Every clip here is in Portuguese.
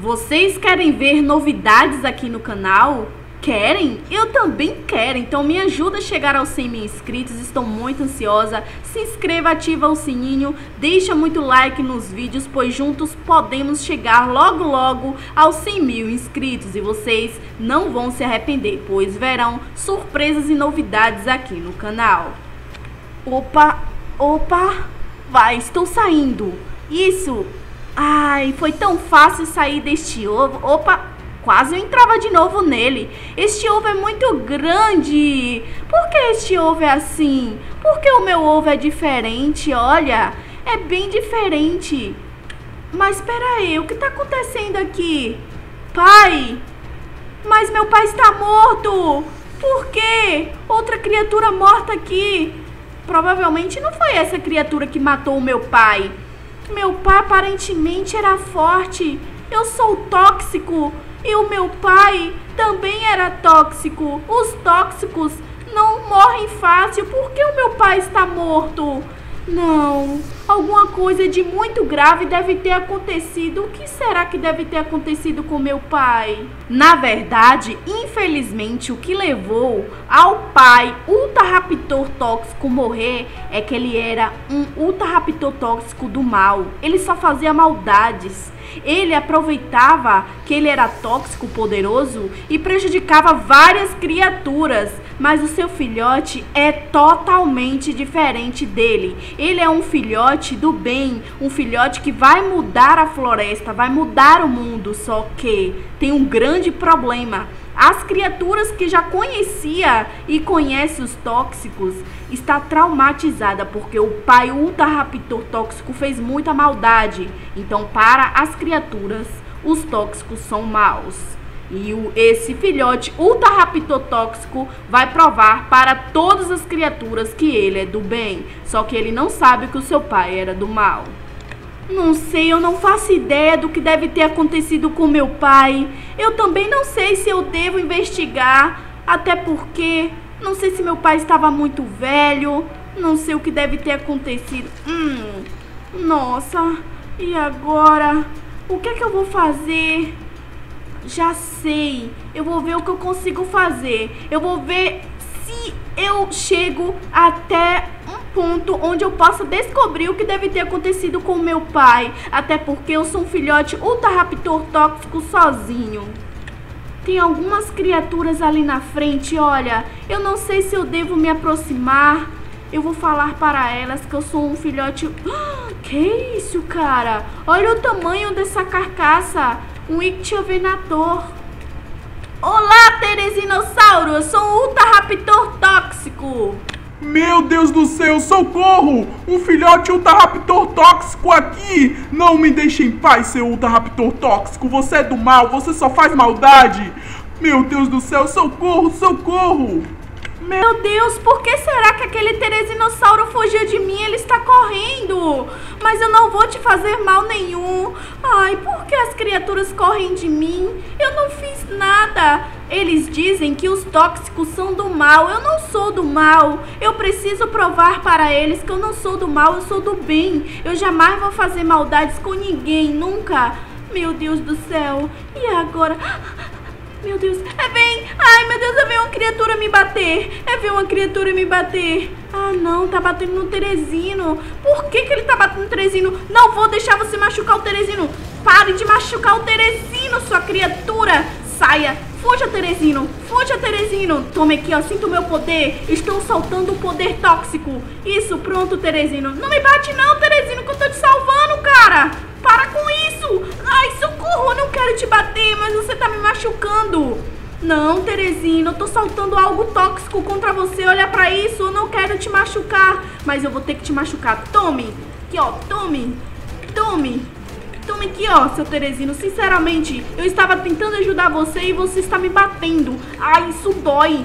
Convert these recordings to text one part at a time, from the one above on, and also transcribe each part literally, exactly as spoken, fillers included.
Vocês querem ver novidades aqui no canal? Querem? Eu também quero, então me ajuda a chegar aos cem mil inscritos, estou muito ansiosa. Se inscreva, ativa o sininho, deixa muito like nos vídeos, pois juntos podemos chegar logo logo aos cem mil inscritos. E vocês não vão se arrepender, pois verão surpresas e novidades aqui no canal. Opa, opa, vai, estou saindo. Isso, ai, foi tão fácil sair deste ovo, opa. Quase eu entrava de novo nele. Este ovo é muito grande. Por que este ovo é assim? Por que o meu ovo é diferente? Olha, é bem diferente. Mas peraí, o que está acontecendo aqui? Pai! Mas meu pai está morto! Por quê? Outra criatura morta aqui. Provavelmente não foi essa criatura que matou o meu pai. Meu pai aparentemente era forte. Eu sou tóxico. E o meu pai também era tóxico. Os tóxicos não morrem fácil. Por que o meu pai está morto? Não. Alguma coisa de muito grave deve ter acontecido. O que será que deve ter acontecido com meu pai? Na verdade, infelizmente, o que levou ao pai Ultraraptor tóxico morrer é que ele era um Ultraraptor tóxico do mal. Ele só fazia maldades. Ele aproveitava que ele era tóxico, poderoso e prejudicava várias criaturas, mas o seu filhote é totalmente diferente dele. Ele é um filhote do bem, um filhote que vai mudar a floresta, vai mudar o mundo, só que tem um grande problema. As criaturas que já conhecia e conhece os tóxicos está traumatizada porque o pai Ultraraptor tóxico fez muita maldade. Então, para as criaturas, os tóxicos são maus. E o, esse filhote Ultraraptor tóxico vai provar para todas as criaturas que ele é do bem. Só que ele não sabe que o seu pai era do mal. Não sei, eu não faço ideia do que deve ter acontecido com meu pai. Eu também não sei se eu devo investigar, até porque não sei se meu pai estava muito velho, não sei o que deve ter acontecido. Hum, nossa, e agora? O que é que eu vou fazer? Já sei, eu vou ver o que eu consigo fazer. Eu vou ver se eu chego até um ponto onde eu possa descobrir o que deve ter acontecido com meu pai. Até porque eu sou um filhote Ultraraptor tóxico sozinho. Tem algumas criaturas ali na frente, olha. Eu não sei se eu devo me aproximar. Eu vou falar para elas que eu sou um filhote... Ah, que isso, cara? Olha o tamanho dessa carcaça. Um Ichthyovenator. Olá, Therizinossauro, eu sou um Ultraraptor tóxico. Meu Deus do céu, socorro! Um filhote Ultraraptor tóxico aqui! Não me deixe em paz, seu Ultraraptor tóxico! Você é do mal, você só faz maldade! Meu Deus do céu, socorro, socorro! Meu Deus, por que será que aquele Therizinossauro fugiu de mim? Ele está correndo! Mas eu não vou te fazer mal nenhum! Ai, por que as criaturas correm de mim? Eu não fiz nada! Eles dizem que os tóxicos são do mal. Eu não sou do mal. Eu preciso provar para eles que eu não sou do mal, eu sou do bem. Eu jamais vou fazer maldades com ninguém, nunca! Meu Deus do céu! E agora... Meu Deus, é bem... Ai, meu Deus, eu vi uma criatura me bater. Eu vi uma criatura me bater. Ah, não, tá batendo no Therizino. Por que que ele tá batendo no Therizino? Não vou deixar você machucar o Therizino. Pare de machucar o Therizino, sua criatura. Saia, fuja, Therizino, fuja, Therizino. Tome aqui, ó, sinta o meu poder. Estou soltando o poder tóxico. Isso, pronto, Therizino. Não me bate não, Therizino, que eu tô te salvando, cara. Para com isso. Ai, socorro, eu não quero te bater, mas você tá me machucando. Não, Therizino, eu tô soltando algo tóxico contra você. Olha pra isso, eu não quero te machucar, mas eu vou ter que te machucar. Tome, aqui ó, tome, tome, tome aqui ó, seu Therizino. Sinceramente, eu estava tentando ajudar você e você está me batendo. Ai, isso dói.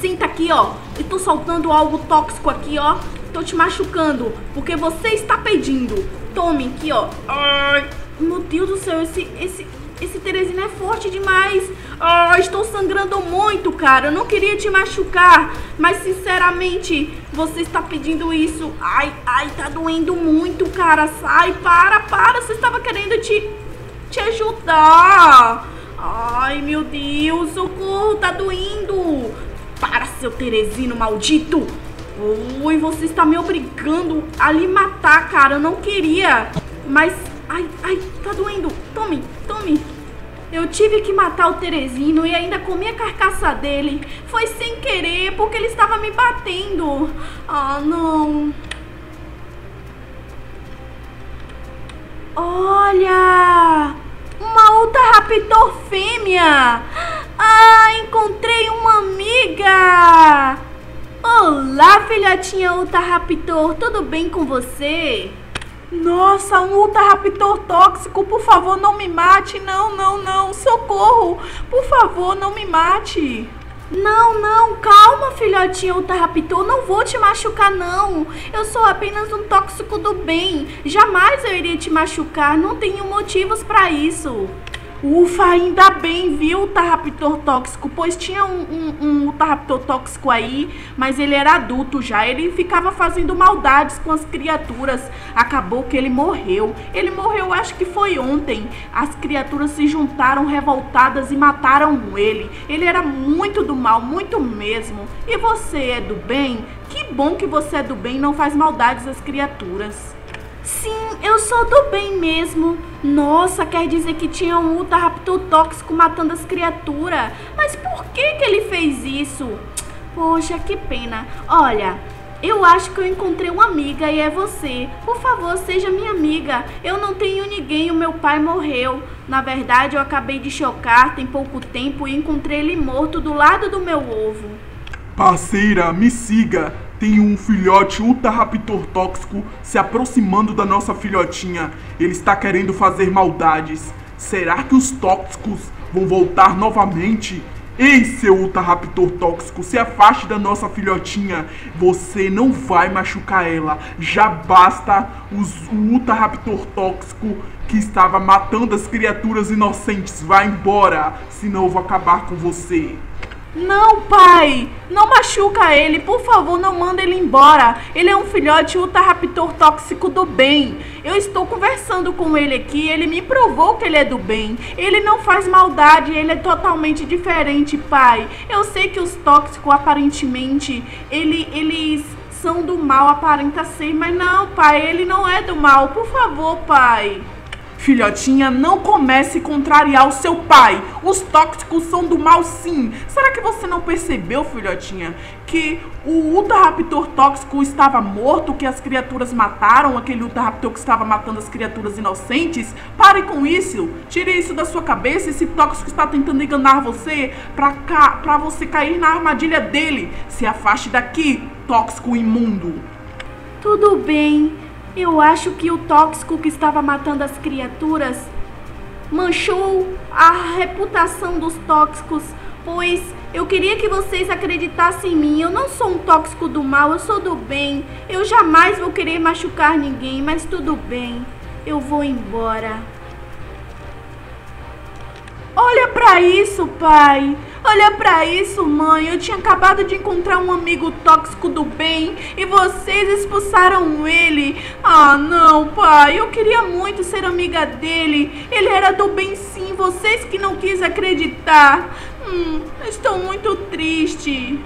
Senta aqui ó, eu tô soltando algo tóxico aqui ó. Tô te machucando, porque você está pedindo. Tome aqui, ó. Ai, meu Deus do céu, esse, esse, esse Therizino é forte demais. Ah, estou sangrando muito, cara. Eu não queria te machucar, mas sinceramente, você está pedindo isso. Ai, ai, tá doendo muito, cara. Sai, para, para. Você estava querendo te... te ajudar. Ai, meu Deus, socorro, tá doendo. Para, seu Teresino maldito. Oi, você está me obrigando a lhe matar, cara. Eu não queria. Mas, ai, ai, tá doendo. Tome, tome. Eu tive que matar o Teresino e ainda comi a carcaça dele. Foi sem querer, porque ele estava me batendo. Ah, não. Olha! Uma outra raptor fêmea! Ah, encontrei uma amiga! Olá, filhotinha Ultraraptor, tudo bem com você? Nossa, um Ultraraptor tóxico, por favor não me mate, não, não, não, socorro, por favor não me mate. Não, não, calma, filhotinha Ultraraptor, não vou te machucar, não, eu sou apenas um tóxico do bem, jamais eu iria te machucar, não tenho motivos para isso. Ufa, ainda bem, viu, Ultraraptor tóxico, pois tinha um, um, um Ultraraptor tóxico aí, mas ele era adulto já, ele ficava fazendo maldades com as criaturas, acabou que ele morreu, ele morreu acho que foi ontem, as criaturas se juntaram revoltadas e mataram ele, ele era muito do mal, muito mesmo, e você é do bem? Que bom que você é do bem e não faz maldades às criaturas. Sim, eu sou do bem mesmo. Nossa, quer dizer que tinha um Ultraraptor tóxico matando as criaturas. Mas por que que ele fez isso? Poxa, que pena. Olha, eu acho que eu encontrei uma amiga e é você. Por favor, seja minha amiga. Eu não tenho ninguém, o meu pai morreu. Na verdade, eu acabei de chocar tem pouco tempo e encontrei ele morto do lado do meu ovo. Parceira, me siga. Tem um filhote Ultraraptor tóxico se aproximando da nossa filhotinha. Ele está querendo fazer maldades. Será que os tóxicos vão voltar novamente? Ei, seu Ultraraptor tóxico, se afaste da nossa filhotinha. Você não vai machucar ela. Já basta os, o Ultraraptor tóxico que estava matando as criaturas inocentes. Vá embora, senão eu vou acabar com você. Não, pai! Não machuca ele, por favor, não manda ele embora. Ele é um filhote Ultraraptor tóxico do bem. Eu estou conversando com ele aqui, ele me provou que ele é do bem. Ele não faz maldade, ele é totalmente diferente, pai. Eu sei que os tóxicos, aparentemente, ele, eles são do mal, aparenta ser. Mas não, pai, ele não é do mal, por favor, pai. Filhotinha, não comece a contrariar o seu pai. Os tóxicos são do mal, sim. Será que você não percebeu, filhotinha, que o Ultraraptor tóxico estava morto, que as criaturas mataram aquele Ultraraptor que estava matando as criaturas inocentes? Pare com isso. Tire isso da sua cabeça. Esse tóxico está tentando enganar você para ca... para você cair na armadilha dele. Se afaste daqui, tóxico imundo. Tudo bem. Eu acho que o tóxico que estava matando as criaturas manchou a reputação dos tóxicos, pois eu queria que vocês acreditassem em mim. Eu não sou um tóxico do mal, eu sou do bem. Eu jamais vou querer machucar ninguém, mas tudo bem, eu vou embora. Olha pra isso, pai. Olha pra isso, mãe. Eu tinha acabado de encontrar um amigo tóxico do bem e vocês expulsaram ele. Ah, não, pai. Eu queria muito ser amiga dele. Ele era do bem, sim. Vocês que não quis acreditar. Hum, estou muito triste.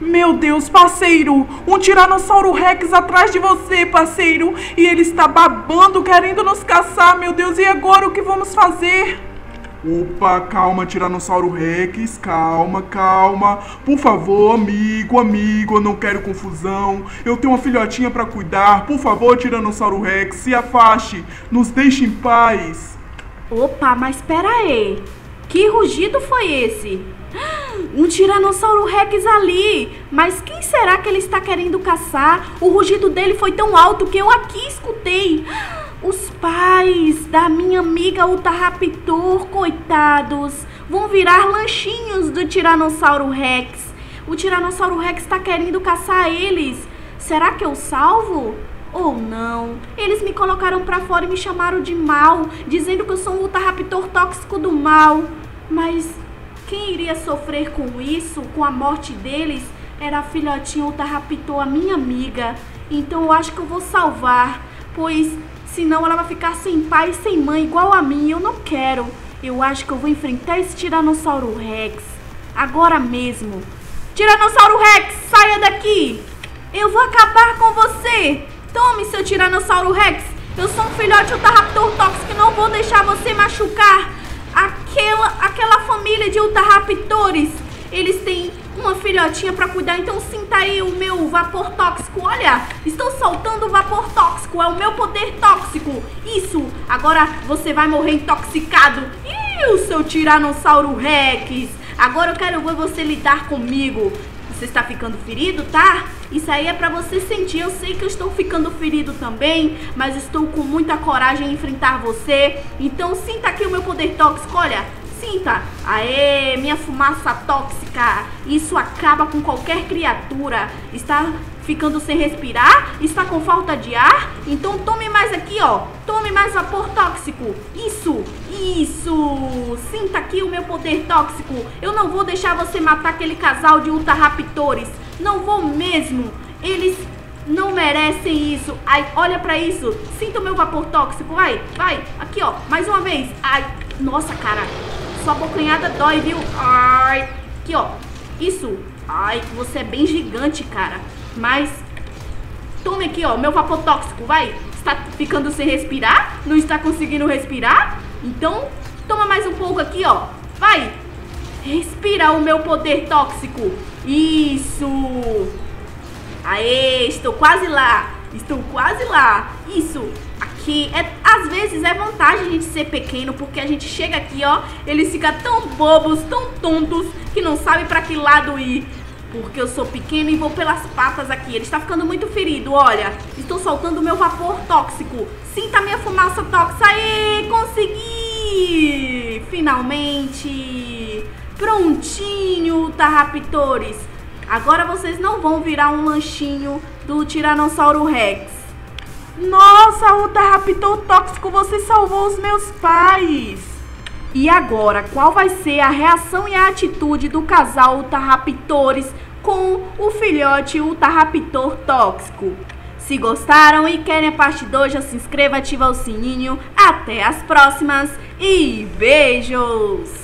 Meu Deus, parceiro, um Tiranossauro Rex atrás de você, parceiro, e ele está babando, querendo nos caçar, meu Deus, e agora o que vamos fazer? Opa, calma, Tiranossauro Rex, calma, calma, por favor, amigo, amigo, eu não quero confusão, eu tenho uma filhotinha para cuidar, por favor, Tiranossauro Rex, se afaste, nos deixe em paz. Opa, mas pera aí, que rugido foi esse? Um Tiranossauro Rex ali. Mas quem será que ele está querendo caçar? O rugido dele foi tão alto que eu aqui escutei. Os pais da minha amiga Ultraraptor, coitados, vão virar lanchinhos do Tiranossauro Rex. O Tiranossauro Rex está querendo caçar eles. Será que eu salvo? Ou não? Eles me colocaram pra fora e me chamaram de mal, dizendo que eu sou um Ultraraptor tóxico do mal. Mas... Quem iria sofrer com isso, com a morte deles, era a filhotinha ultrarrapitou a minha amiga. Então eu acho que eu vou salvar, pois senão ela vai ficar sem pai e sem mãe igual a mim. Eu não quero. Eu acho que eu vou enfrentar esse Tiranossauro Rex agora mesmo. Tiranossauro Rex, saia daqui! Eu vou acabar com você! Tome, seu Tiranossauro Rex! Eu sou um filhote Ultraraptor tóxico e não vou deixar você machucar aquela, aquela família de Ultraraptores. Eles têm uma filhotinha pra cuidar, então sinta aí o meu vapor tóxico. Olha, estou soltando o vapor tóxico, é o meu poder tóxico. Isso, agora você vai morrer intoxicado. Ih, o seu Tiranossauro Rex. Agora eu quero ver você lidar comigo. Você está ficando ferido, tá? Isso aí é pra você sentir. Eu sei que eu estou ficando ferido também, mas estou com muita coragem em enfrentar você. Então sinta aqui o meu poder tóxico, olha. Sinta. Aê, minha fumaça tóxica. Isso acaba com qualquer criatura. Está ficando sem respirar? Está com falta de ar? Então tome mais aqui, ó. Tome mais vapor tóxico. Isso, isso. Sinta aqui o meu poder tóxico. Eu não vou deixar você matar aquele casal de Ultraraptores. Não vou mesmo. Eles não merecem isso. Ai, olha pra isso. Sinta o meu vapor tóxico. Vai, vai. Aqui, ó. Mais uma vez. Ai, nossa, cara. Sua bocanhada dói, viu? Ai. Aqui, ó. Isso. Ai, você é bem gigante, cara. Mas tome aqui, ó, meu vapor tóxico, vai. Está ficando sem respirar? Não está conseguindo respirar? Então toma mais um pouco aqui, ó. Vai. Respira o meu poder tóxico. Isso. Aê, estou quase lá. Estou quase lá. Isso. Aqui, é, às vezes é vantagem a gente ser pequeno, porque a gente chega aqui, ó, eles ficam tão bobos, tão tontos, que não sabe pra que lado ir. Porque eu sou pequeno e vou pelas patas aqui. Ele está ficando muito ferido, olha. Estou soltando o meu vapor tóxico. Sinta a minha fumaça tóxica. Aê, consegui! Finalmente! Prontinho, Tarraptores. Agora vocês não vão virar um lanchinho do Tiranossauro Rex. Nossa, o Tarraptor tóxico, você salvou os meus pais! E agora, qual vai ser a reação e a atitude do casal Ultraraptores com o filhote Ultraraptor tóxico? Se gostaram e querem a parte dois, já se inscreva, ativa o sininho. Até as próximas e beijos!